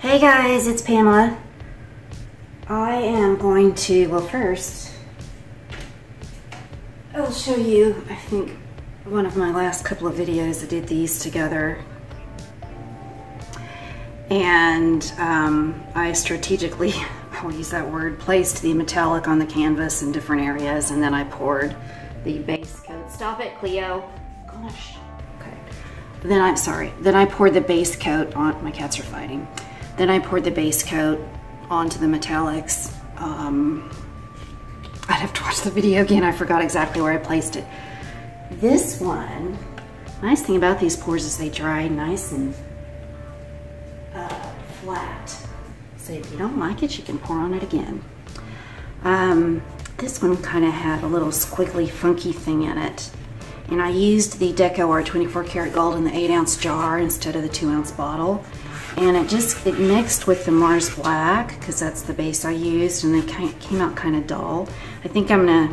Hey guys, it's Pamela. I am going to, well first, I'll show you, I think, one of my last couple of videos. I did these together. And I strategically, I will use that word, placed the metallic on the canvas in different areas, and then I poured the base coat. Stop it, Cleo. Gosh. Okay. Then I poured the base coat on, my cats are fighting. Then I poured the base coat onto the metallics. I'd have to watch the video again. I forgot exactly where I placed it. This one, nice thing about these pours is they dry nice and flat. So if you don't like it, you can pour on it again. This one kind of had a little squiggly, funky thing in it. And I used the Deco Art 24 karat gold in the 8 ounce jar instead of the 2 ounce bottle. And it mixed with the Mars Black, because that's the base I used, and it came out kind of dull. I think I'm gonna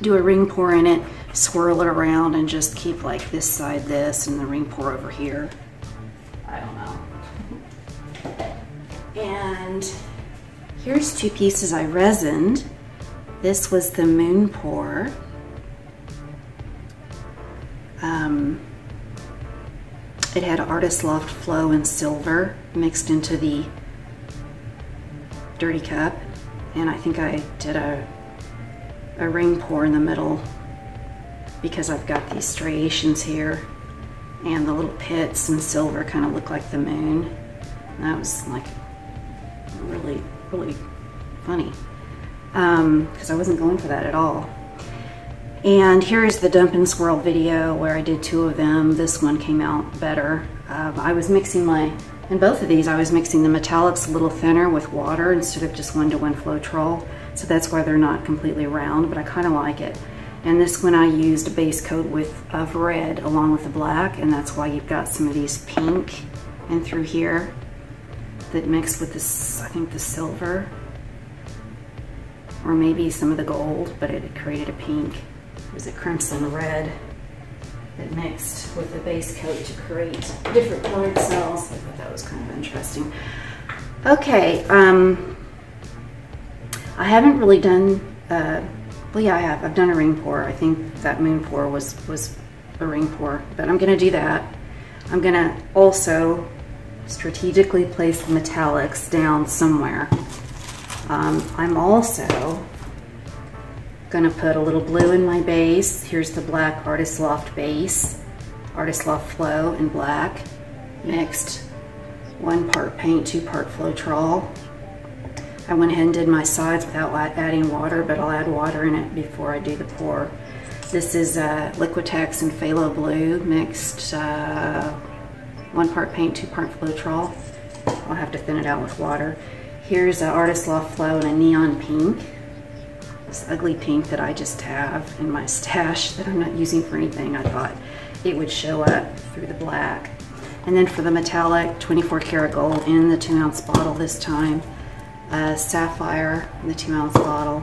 do a ring pour in it, swirl it around, and just keep like this side this, and the ring pour over here. I don't know. And here's two pieces I resined. This was the moon pour. It had Artist Loft Flow and Silver mixed into the Dirty Cup. And I think I did a ring pour in the middle because I've got these striations here. And the little pits and silver kind of look like the moon. And that was like really, really funny because I wasn't going for that at all. And here is the dump and swirl video where I did two of them. This one came out better. I was mixing in both of these, I was mixing the metallics a little thinner with water instead of just one-to-one Floetrol. So that's why they're not completely round, but I kind of like it. And this one I used a base coat of red along with the black, and that's why you've got some of these pink and through here that mixed with this, I think the silver, or maybe some of the gold, but it created a pink. It was a crimson red that mixed with the base coat to create different colored cells. I thought that was kind of interesting. Okay, I haven't really done, well yeah I have, I've done a ring pour. I think that moon pour was a ring pour, but I'm gonna do that. I'm gonna also strategically place the metallics down somewhere. I'm also gonna put a little blue in my base. Here's the black Artist Loft base, Artist Loft Flow and black, mixed 1 part paint, 2 part Floetrol. I went ahead and did my sides without adding water, but I'll add water in it before I do the pour. This is Liquitex and phthalo blue mixed 1 part paint, 2 part Floetrol. I'll have to thin it out with water. Here's an Artist Loft Flow in a neon pink. This ugly pink that I just have in my stash that I'm not using for anything. I thought it would show up through the black. And then for the metallic, 24 karat gold in the 2 ounce bottle this time. Sapphire in the 2 ounce bottle.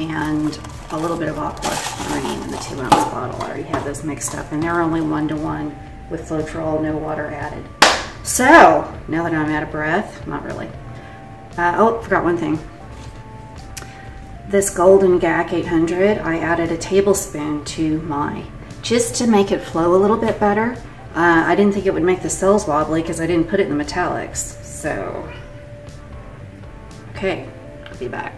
And a little bit of aqua green in the 2 ounce bottle. I already have those mixed up. And they're only 1-to-1. With Floetrol, no water added. So, now that I'm out of breath, not really. Oh, forgot one thing. This golden GAC 800, I added a tablespoon to my, just to make it flow a little bit better. I didn't think it would make the cells wobbly because I didn't put it in the metallics, so. Okay, I'll be back.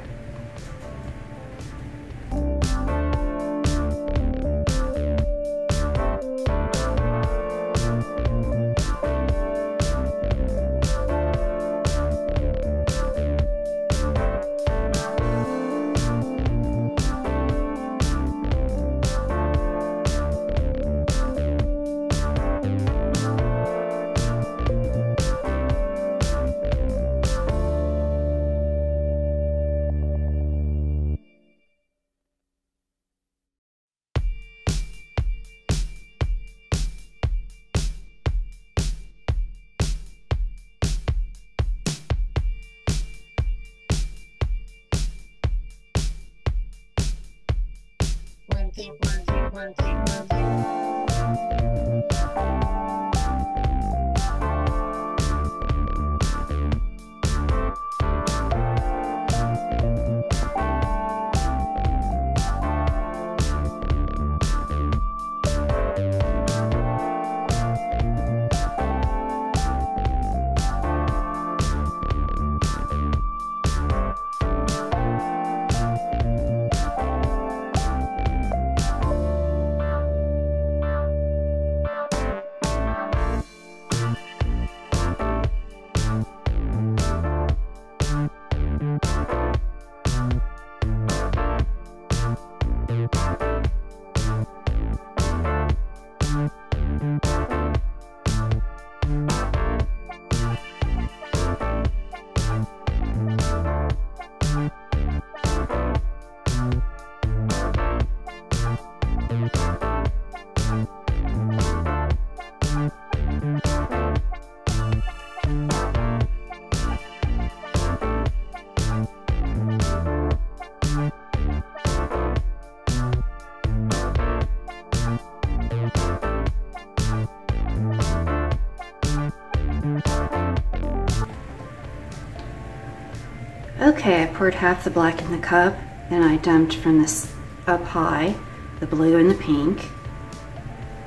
Okay, I poured half the black in the cup, then I dumped from this up high the blue and the pink,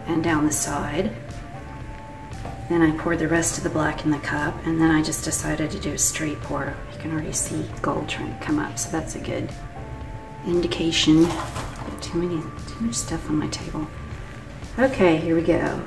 and down the side. Then I poured the rest of the black in the cup, and then I just decided to do a straight pour. You can already see gold trying to come up, so that's a good indication. Got too much stuff on my table. Okay, here we go.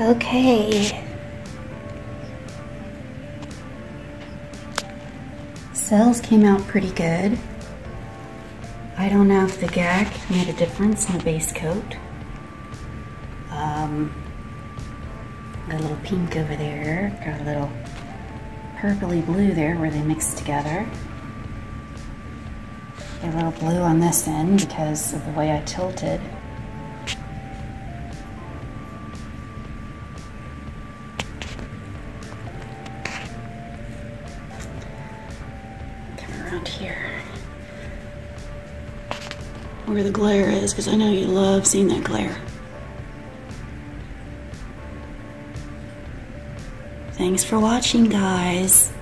Okay, cells came out pretty good. I don't know if the GAC made a difference in the base coat. Got a little pink over there, got a little purpley blue there where they mixed together. Got a little blue on this end because of the way I tilted. Where the glare is, because I know you love seeing that glare. Thanks for watching, guys.